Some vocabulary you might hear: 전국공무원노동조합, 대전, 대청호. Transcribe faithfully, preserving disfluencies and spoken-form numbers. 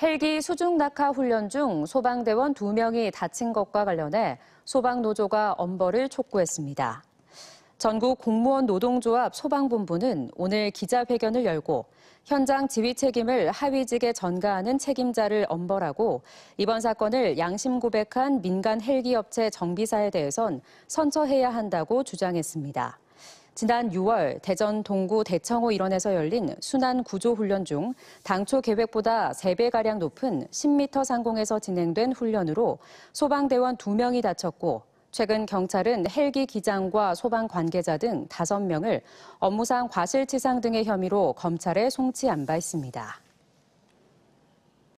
헬기 수중 낙하 훈련 중 소방대원 두 명이 다친 것과 관련해 소방노조가 엄벌을 촉구했습니다. 전국공무원노동조합 소방본부는 오늘 기자회견을 열고 현장 지휘 책임을 하위직에 전가하는 책임자를 엄벌하고 이번 사건을 양심 고백한 민간 헬기업체 정비사에 대해선 선처해야 한다고 주장했습니다. 지난 유월 대전 동구 대청호 일원에서 열린 순환 구조훈련 중 당초 계획보다 세 배가량 높은 십 미터 상공에서 진행된 훈련으로 소방대원 두 명이 다쳤고 최근 경찰은 헬기 기장과 소방 관계자 등 다섯 명을 업무상 과실치상 등의 혐의로 검찰에 송치한 바 있습니다.